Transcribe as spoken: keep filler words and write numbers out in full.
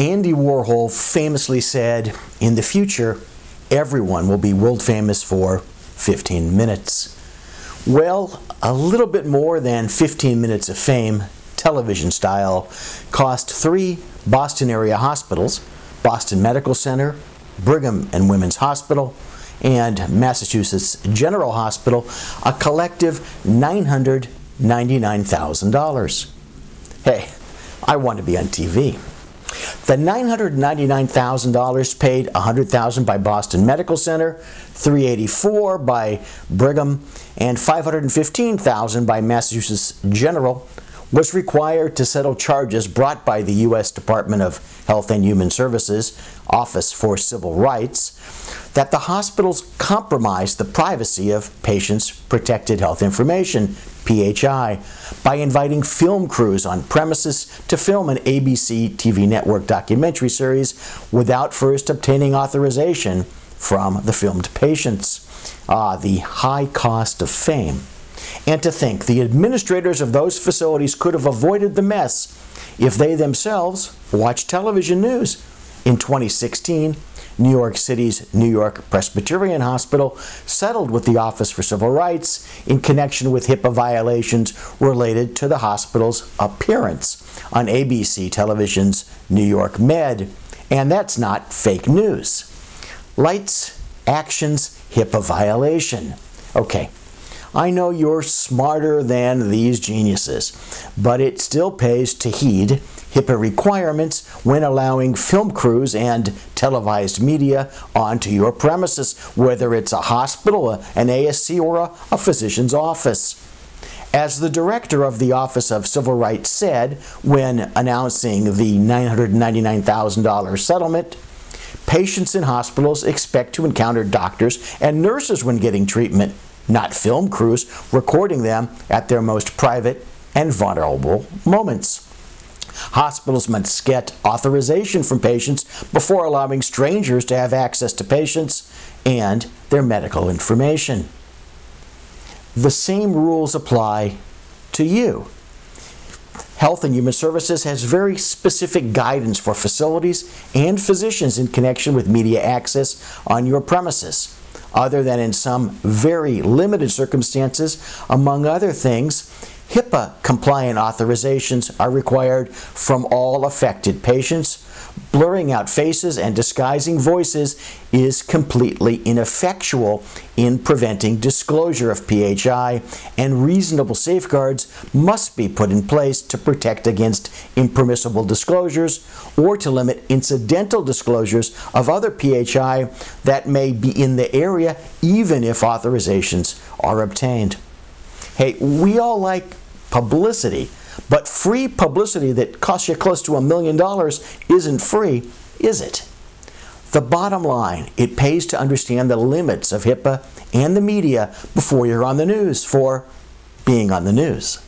Andy Warhol famously said, in the future, everyone will be world famous for fifteen minutes. Well, a little bit more than fifteen minutes of fame, television style, cost three Boston area hospitals, Boston Medical Center, Brigham and Women's Hospital, and Massachusetts General Hospital, a collective nine hundred ninety-nine thousand dollars. Hey, I want to be on T V. The nine hundred ninety-nine thousand dollars paid one hundred thousand dollars by Boston Medical Center, three hundred eighty-four dollars by Brigham, and five hundred fifteen thousand dollars by Massachusetts General was required to settle charges brought by the U S Department of Health and Human Services, Office for Civil Rights, that the hospitals compromised the privacy of patients' protected health information, P H I, by inviting film crews on premises to film an A B C T V network documentary series without first obtaining authorization from the filmed patients. Ah, the high cost of fame. And to think the administrators of those facilities could have avoided the mess if they themselves watched television news. In twenty sixteen, New York City's New York Presbyterian Hospital settled with the Office for Civil Rights in connection with HIPAA violations related to the hospital's appearance on A B C television's New York Med. And that's not fake news. Lights, actions, HIPAA violation. Okay. I know you're smarter than these geniuses, but it still pays to heed HIPAA requirements when allowing film crews and televised media onto your premises, whether it's a hospital, an A S C, or a, a physician's office. As the director of the Office of Civil Rights said when announcing the nine hundred ninety-nine thousand dollars settlement, patients in hospitals expect to encounter doctors and nurses when getting treatment, not film crews recording them at their most private and vulnerable moments. Hospitals must get authorization from patients before allowing strangers to have access to patients and their medical information. The same rules apply to you. Health and Human Services has very specific guidance for facilities and physicians in connection with media access on your premises, other than in some very limited circumstances. Among other things, HIPAA-compliant authorizations are required from all affected patients. Blurring out faces and disguising voices is completely ineffectual in preventing disclosure of P H I, and reasonable safeguards must be put in place to protect against impermissible disclosures or to limit incidental disclosures of other P H I that may be in the area, even if authorizations are obtained. Hey, we all like publicity, but free publicity that costs you close to a million dollars isn't free, is it? The bottom line, it pays to understand the limits of HIPAA and the media before you're on the news for being on the news.